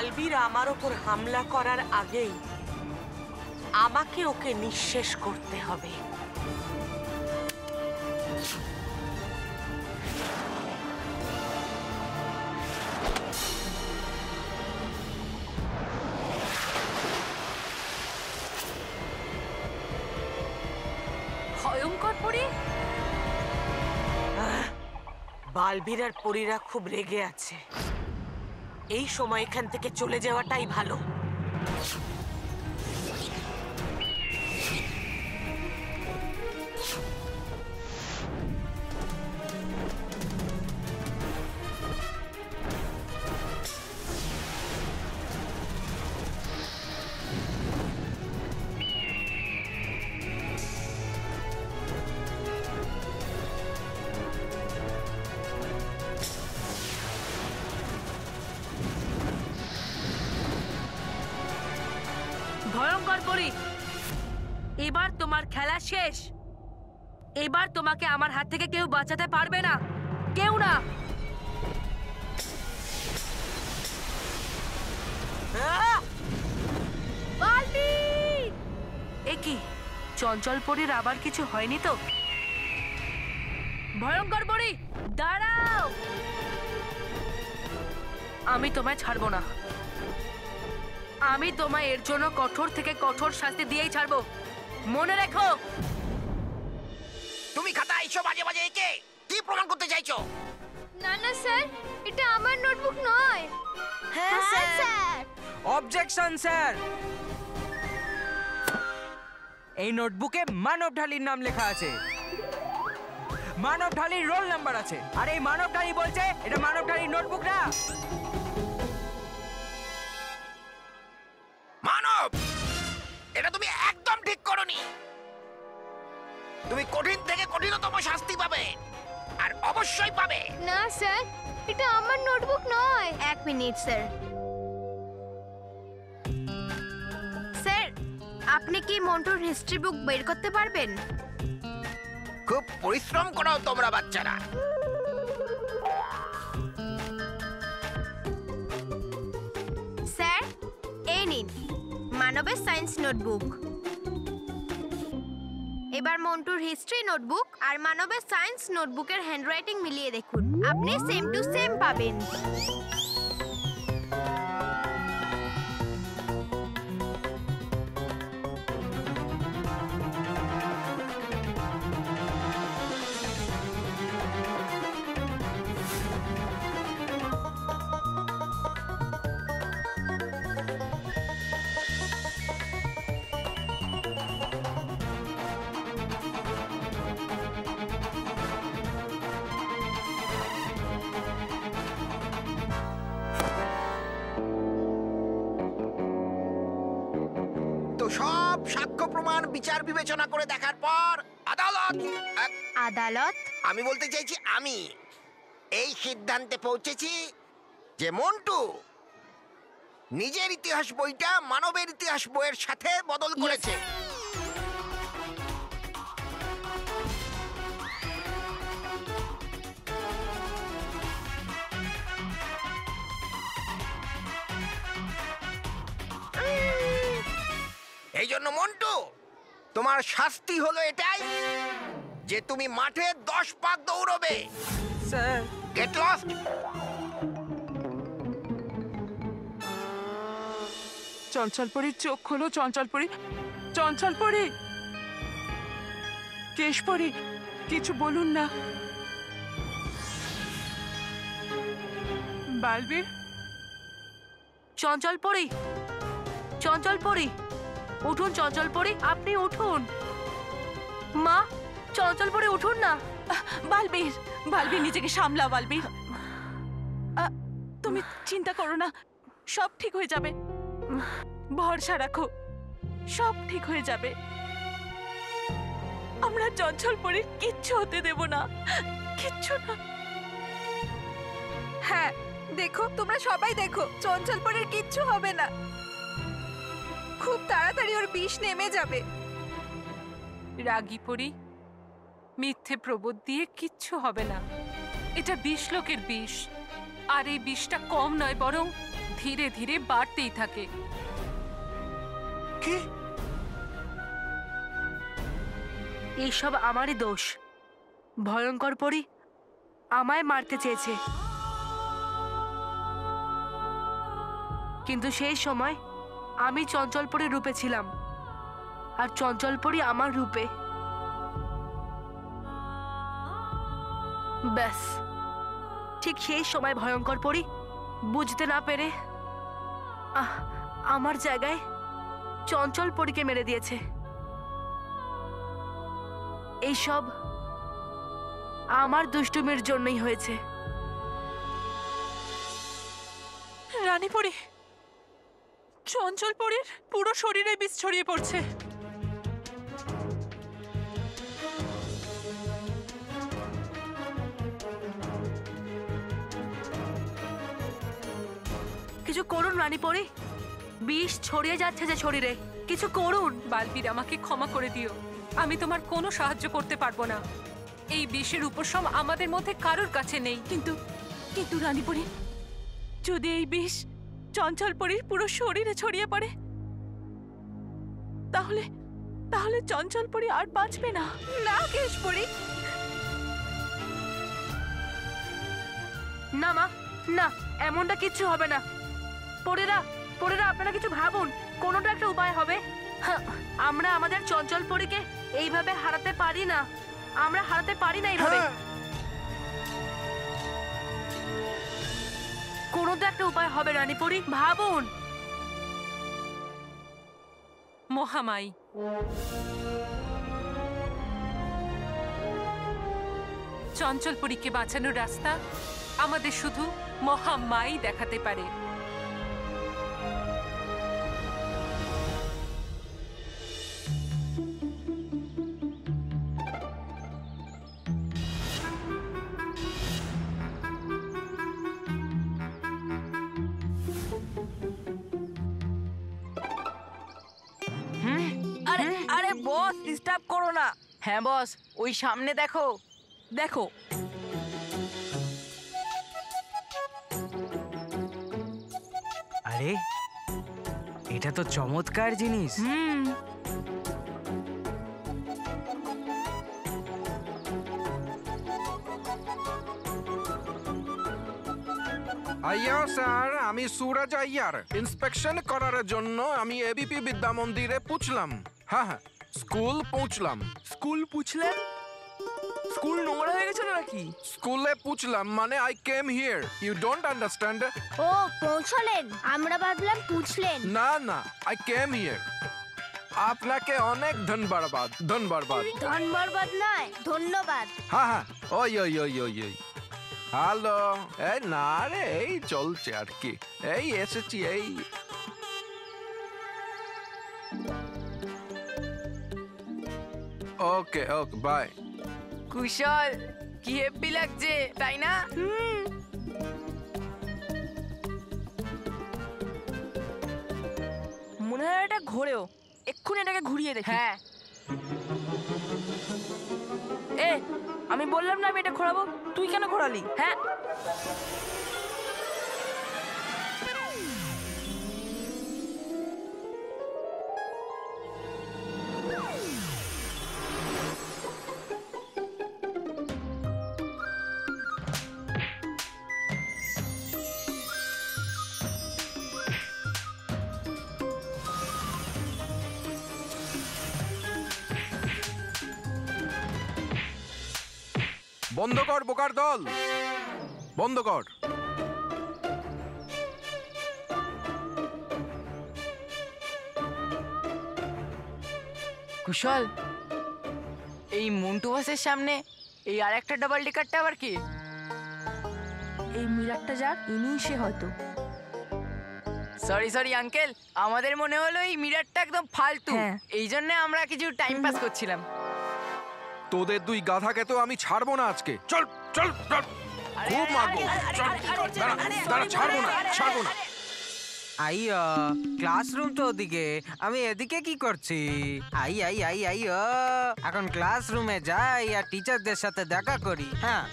বালবীর আমার উপর হামলা করার আগেই আমাকে ওকে নিঃশেষ করতে হবে। ভয়ঙ্কর পরি, বালবীর আর পরীরা খুব রেগে আছে। এই সময় এখান থেকে চলে যাওয়াটাই ভালো। এবার তোমার খেলা শেষ। এবার তোমাকে আমার হাত থেকে কেউ বাঁচাতে পারবে না, কেউ না। একি চঞ্চল পরীর আবার কিছু হয়নি তো? ভয়ঙ্কর পরী দাঁড়াও, আমি তোমায় ছাড়বো না। আমি তোমায় এর জন্য কঠোর থেকে কঠোর শাস্তি দিয়েই ছাড়বো, মনে রেখো। তুমি খাতায় এসব মাঝে মাঝে একে কি প্রমাণ করতে চাইছো? না না স্যার, এটা আমার নোটবুক নয়। হ্যাঁ স্যার। অবজেকশন স্যার, এই নোটবুকে মানব ঢালির নাম লেখা আছে, মানব ঢালির রোল নাম্বার আছে, আর এই মানব ঢালি বলছে এটা মানব ঢালির নোটবুক না। তুমি কঠিন থেকে কঠিনতম শাস্তি পাবে, আর অবশ্যই পাবে। না স্যার, এটা আমার নোটবুক নয়। এক মিনিট স্যার, স্যার আপনি কি মন্টুর হিস্ট্রি বুক বের করতে পারবেন? খুব পরিশ্রম করো তোমরা বাচ্চারা। স্যার এই নিন মানবের সায়েন্স নোটবুক। এবার মন্টুর হিস্ট্রি নোটবুক আর মানবের সায়েন্স নোটবুকের হ্যান্ডরাইটিং মিলিয়ে দেখুন, আপনি সেম টু সেম পাবেন। সব সাক্ষ্য প্রমাণ বিচার বিবেচনা করে দেখার পর আদালত আদালত আমি বলতে চাইছি, আমি এই সিদ্ধান্তে পৌঁছেছি যে মন্টু নিজের ইতিহাস বইটা মানবের ইতিহাস বইয়ের সাথে বদল করেছে। এই জন্য মন্টু তোমার শাস্তি হলো এটাই যে তুমি মাঠে 10 পাক দৌড়বে। Sir get lost. চঞ্চল পরি চোখ খোলো, চঞ্চল পরি, চঞ্চল পরি, কেশ পরি কিছু বলুন না। বালবীর, চঞ্চল পরি, চঞ্চল পরি উঠুন, চঞ্চল পরি আপনি উঠুন। মা, চঞ্চল পরি উঠুন না। বালবীর, বালবীর নিজেকে সামলা। বালবীর তুমি চিন্তা করো না, সব ঠিক হয়ে যাবে, ভরসা রাখো, সব ঠিক হয়ে যাবে। আমরা চঞ্চল পরি কিচ্ছু হতে দেব না, কিচ্ছু না। হ্যাঁ দেখো, তোমরা সবাই দেখো, চঞ্চল পরির কিচ্ছু হবে না, খুব তাড়াতাড়ি ওর বিষ নেমে যাবে। রাগী পরি, মিথ্যে প্রবোধ দিয়ে কিচ্ছু হবে না। এটা বিশ লোকের বিষ, আর এই বিষটা কম নয়, বরং ধীরে ধীরে বাড়তেই থাকে। কি? এইসব আমারই দোষ। ভয়ঙ্কর পরি আমায় মারতে চেয়েছে, কিন্তু সেই সময় আমি চঞ্চল পরির রূপে ছিলাম আর চঞ্চল পরি আমার রূপে। ব্যাস ঠিক সেই সময় ভয়ঙ্কর পরি বুঝতে না পেরে আমার জায়গায় চঞ্চল পরিকে মেরে দিয়েছে। এইসব আমার দুষ্টুমির জন্যই হয়েছে। রানী পরি, চঞ্চল পরির পুরো শরীরে বিষ ছড়িয়ে পড়ছে। কিছু করুন রানী পরি, বিষ ছড়িয়ে যাচ্ছে যে শরীরে, কিছু করুন। বালবীর, আমাকে ক্ষমা করে দিও, আমি তোমার কোনো সাহায্য করতে পারবো না। এই বিষের উপশম আমাদের মধ্যে কারোর কাছে নেই। কিন্তু কিন্তু রানী পরি, যদি এই বিষ চঞ্চল পরির পুরো শরীরে ছড়িয়ে পড়ে তাহলে তাহলে চঞ্চল পরি আর বাঁচবে না। না কেশপুরি, না মা, না, এমনটা কিচ্ছু হবে না। পরেরা পরেরা আপনারা কিছু ভাবুন, কোনোটা একটা উপায় হবে। আমরা আমাদের চঞ্চল পরিকে এইভাবে হারাতে পারি না, আমরা হারাতে পারি না এইভাবে। কোনোটা একটা উপায় হবে রানী পরি, ভাবুন। মহামাই, চঞ্চল পরিকে বাঁচানোর রাস্তা আমাদের শুধু মহামাই দেখাতে পারে। হ্যাঁ বস, ওই সামনে দেখো দেখো। আরে এটা তো চমৎকার জিনিস। আইয়ার স্যার, আমি সুরজ আইয়ার। ইন্সপেকশন করার জন্য আমি এবিপি বিদ্যা মন্দিরে পুছলাম। হ্যাঁ হ্যাঁ, স্কুল পৌঁছলাম। স্কুল পুছলেন? স্কুল নোংরা হয়ে গেছিল নাকি? স্কুলে পুছলাম মানে I came here, you don't understand. ও পৌঁছলেন, আমরা ভাবলাম পুছলেন। না না, আই কেম হিয়ার। আপনাকে অনেক ধন্যবাদ। ধন্যবাদ ধন্যবাদ নয়, ধন্যবাদ। হ্যাঁ হ্যাঁ, ওই ওই ওই ওই ওই হ্যালো। এই না রে, এই চলছে আর কি। এই এসেছি, এই ওকে ওকে বাই। কুশল, কি হ্যাপি লাগছে তাই না? মনে হয় এটা ঘোরেও, এক্ষুনি এটাকে ঘুরিয়ে দেখি। হ্যাঁ, এ আমি বললাম না আমি এটা ঘোরাবো, তুই কেন ঘোরালি? হ্যাঁ, বন্ধ কর বোকার দল, বন্ধ কর। কুশল, এই মন্টু বাসের সামনে এই আর একটা ডাবল টিকারটা আবার কি? এই মিরাটটা যাক, ইনি সে হয়তো। সরি সরি আঙ্কেল, আমাদের মনে হলো এই মিরাটটা একদম ফালতু, এই জন্য আমরা কিছু টাইম পাস করছিলাম। তোদের দুই গাধাকে তো আমি ছাড়বো না আজকে। চল চল চল, খুব মারবো। চল দাঁড়া, ছাড়বো না ছাড়বো না। আইয়া, ক্লাসরুম তো ওদিকে, আমি এদিকে কি করছি? আই আই আই আই, এখন ক্লাসরুমে যাই আর টিচারদের সাথে দেখা করি। হ্যাঁ,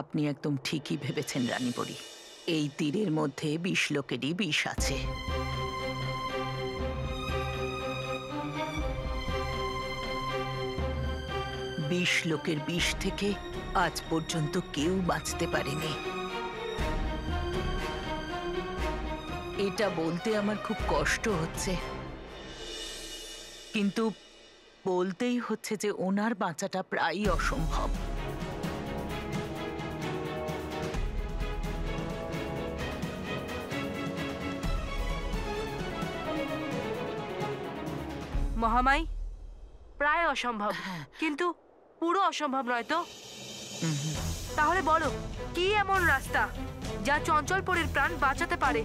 আপনি একদম ঠিকই ভেবেছেন রানী পরি। এই তীরের মধ্যে বিশলোকেরই বিষ আছে। বিশলোকের বিষ থেকে আজ পর্যন্ত কেউ বাঁচতে পারেনি। এটা বলতে আমার খুব কষ্ট হচ্ছে, কিন্তু বলতেই হচ্ছে যে ওনার বাঁচাটা প্রায়ই অসম্ভব। মহামায়ী, প্রায় অসম্ভব, কিন্তু পুরো অসম্ভব নয় তো? তাহলে বলো, কি এমন রাস্তা যা চঞ্চল পরির প্রাণ বাঁচাতে পারে?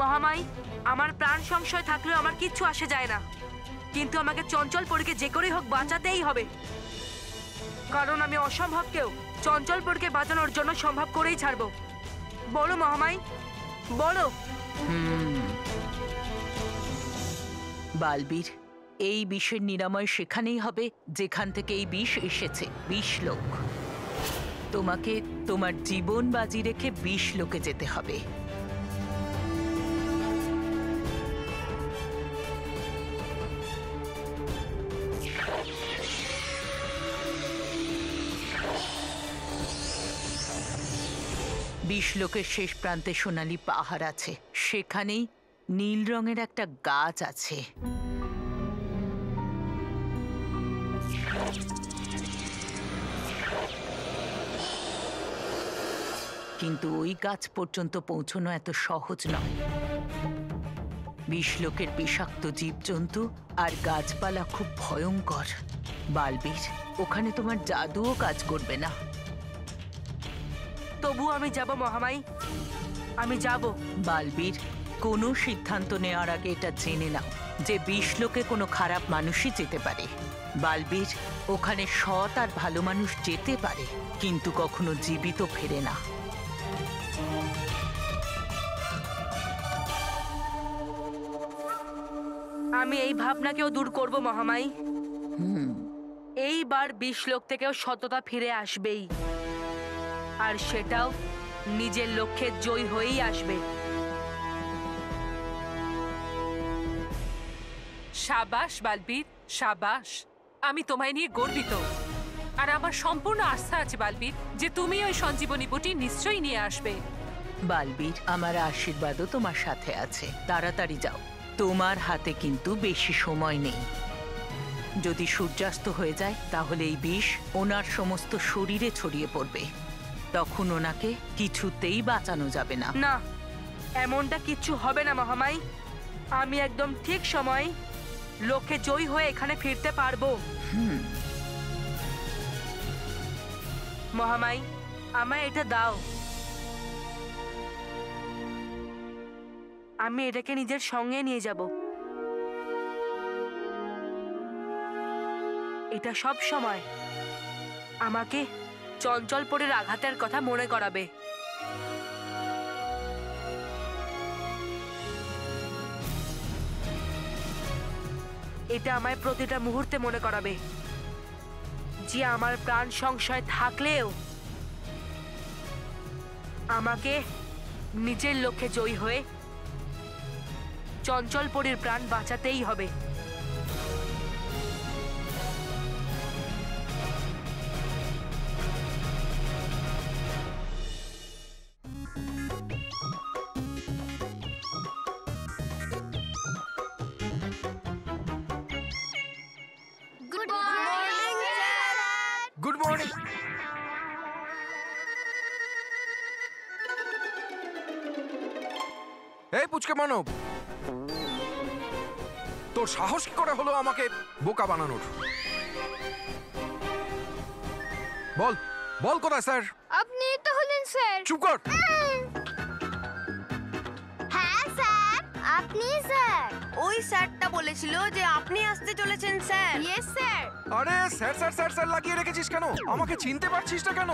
মহামায়ী, আমার প্রাণ সংশয় থাকলেও আমার কিচ্ছু আসে যায় না, কিন্তু আমাকে চঞ্চল পরিকে যে করেই হোক বাঁচাতেই হবে, কারণ আমি অসম্ভবকেও চঞ্চল পরিকে বাঁচানোর জন্য সম্ভব করেই ছাড়ব। বলো মহামায়ী, বলো। বালবীর, এই বিষের নিরাময় সেখানেই হবে যেখান থেকে এই বিষ এসেছে, বিশলোক। তোমাকে তোমার জীবন বাজি রেখে বিশলোকে যেতে হবে। বিশলোকের শেষ প্রান্তে সোনালী পাহাড় আছে, সেখানেই নীল রঙের একটা গাছ আছে। কিন্তু ওই গাছ পর্যন্ত পৌঁছানো এত সহজ নয়। বিশলোকের বিষাক্ত জীবজন্তু আর গাছপালা খুব ভয়ঙ্কর। বালবীর, ওখানে তোমার জাদুও কাজ করবে না। তবু আমি যাব মহামায়ী, আমি যাব। বালবীর, কোনো সিদ্ধান্ত নেওয়ার আগে এটা জেনে নাও যে বিশলোকে কোনো খারাপ মানুষই যেতে পারে। বালবীর, ওখানে সৎ আর ভালো মানুষ যেতে পারে, কিন্তু কখনো জীবিত ফেরে না। আমি এই ভাবনাকেও দূর করব মহামায়ী। এইবার বিশলোক থেকেও সততা ফিরে আসবেই, আর সেটাও নিজের লক্ষ্যে জয় হয়েই আসবে। সাবাস বালবীর, সাবাস। আমি তোমায় নিয়ে গর্বিত, আর আমার সম্পূর্ণ আস্থা আছে বালবীর যে তুমি ওই সঞ্জীবনী বটি নিশ্চয়ই নিয়ে আসবে। বালবীর, আমার আশীর্বাদও তোমার সাথে আছে। তাড়াতাড়ি যাও, তোমার হাতে কিন্তু বেশি সময় নেই। যদি সূর্যাস্ত হয়ে যায় তাহলে এই বিষ ওনার সমস্ত শরীরে ছড়িয়ে পড়বে, তখন ওনাকে কিছুতেই বাঁচানো যাবে না। না, এমনটা কিচ্ছু হবে না মহামায়ী। আমি একদম ঠিক সময় লোকে জয়ী হয়ে এখানে ফিরতে পারবো। মহামায়ী, আমায় এটা দাও। আমি এটাকে নিজের সঙ্গে নিয়ে যাব। এটা সব সময় আমাকে চঞ্চল পরির আঘাতের কথা মনে করাবে। এটা আমায় প্রতিটা মুহূর্তে মনে করাবে যে আমার প্রাণ সংশয় থাকলেও আমাকে নিজের লক্ষ্যে জয়ী হয়ে চঞ্চল পরির প্রাণ বাঁচাতেই হবে। মানব, তোর সাহস কি করে হলো আমাকে বোকা বানানোর? বল, বল কোথায় স্যার? আপনি তো হলেন স্যার। চুপ কর। হ্যাঁ স্যার, আপনি স্যার। ওই স্যারটা বলেছিল যে আপনি আসতে চলেছেন স্যার। Yes sir. আরে স্যার স্যার স্যার স্যার লাগিয়ে রেখেছিস কেন? আমাকে চিনতে পারছিস না কেন?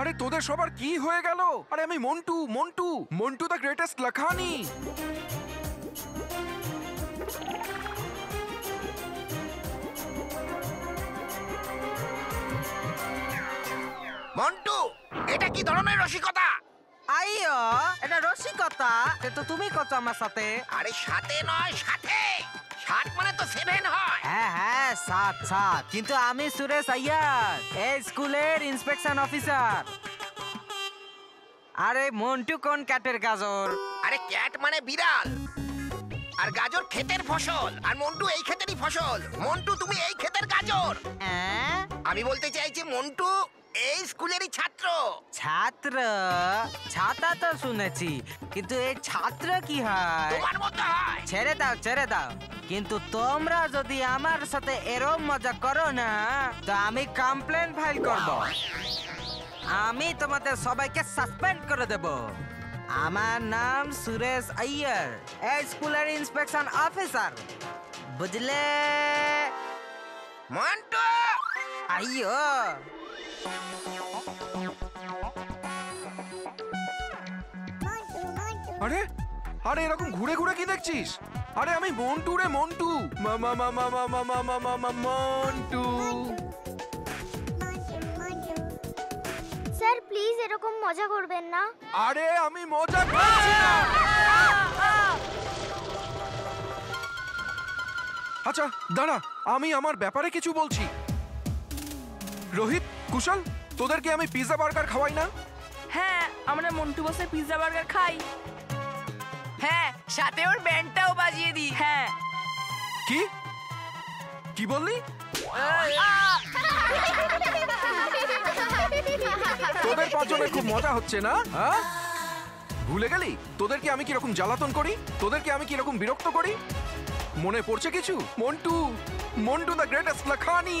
আরে তোদের সবার কি হয়ে গেল? আরে আমি মন্টু, মন্টু, মন্টু দ্য গ্রেটেস্ট লাখানি। মন্টু, এটা কি ধরনের রসিকতা? আই কথা যে তো তুমি কত আমার সাথে। আরে সাথে নয়, সাথে সাত মানে তো সেভেন হয়। হ্যাঁ হ্যাঁ সাত সাত, কিন্তু আমি সুরেশ আয়ার, এই স্কুলের ইন্সপেকশন অফিসার। আরে মন্টু কোন ক্যাটের গাজর? আরে ক্যাট মানে বিড়াল আর গাজর ক্ষেতের ফসল, আর মন্টু এই ক্ষেতেরই ফসল। মন্টু তুমি এই ক্ষেতের গাজর। আমি বলতে চাইছি মন্টু এই স্কুলেরই ছাত্র। ছাত্র? ছাতা তো শুনেছি, কিন্তু এই ছাত্র কি হয়? তোমার মতো হয়। ছেড়ে দাও ছেড়ে দাও, কিন্তু তোমরা যদি আমার সাথে এরম মজা করো না তো আমি কমপ্লেন ফাইল করব। আমি তোমাদের সবাইকে সাসপেন্ড করে দেব। আমার নাম সুরেশ আইয়ার, এই স্কুলের ইন্সপেকশন অফিসার, বুঝলে? মন্টু আইয়ো আরে আরে এরকম ঘুরে ঘুরে কি দেখছিস? আরে আমি মন্টু রে মন্টু, মামা মামা মামা মামা মামা মন্টু। স্যার প্লিজ এরকম মজা করবেন না। আরে আমি মজা করছি না। আচ্ছা দাঁড়া, আমি আমার ব্যাপারে কিছু বলছি। রোহিত, কুশল, তোদেরকে আমি পিজা বার্গার খাওয়াই না? হ্যাঁ আমরা মন্টু বসে পিজা বার্গার খাই। হ্যাঁ সাথে ওর ব্যান্ডটাও বাজিয়ে দিই। হ্যাঁ কি কি বললি? তোদের পাঁচজনের খুব মজা হচ্ছে না? হ্যাঁ ভুলে গেলি তোদেরকে আমি কিরকম জ্বালাতন করি, তোদেরকে আমি কিরকম বিরক্ত করি? মনে পড়ছে কিছু? Montu, Montu the greatest Lakhani.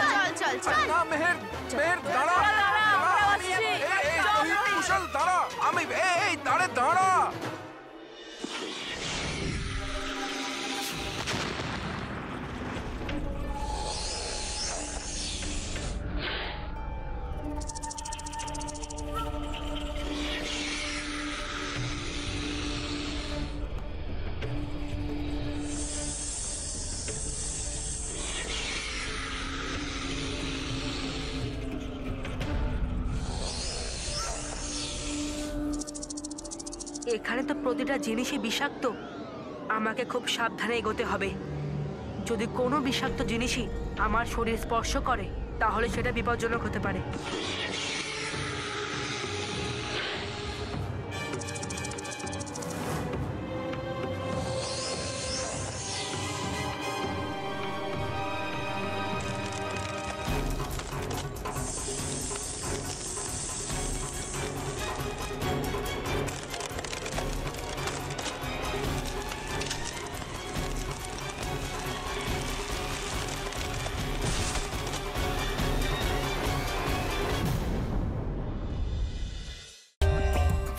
চল চল চল। না মেহের মেহের দাঁড়া, আমি এই কুশল দাঁড়া, আমি এই দাঁড়া দাঁড়া। এখানে তো প্রতিটা জিনিসই বিষাক্ত, আমাকে খুব সাবধানে এগোতে হবে। যদি কোনো বিষাক্ত জিনিসই আমার শরীর স্পর্শ করে তাহলে সেটা বিপজ্জনক হতে পারে।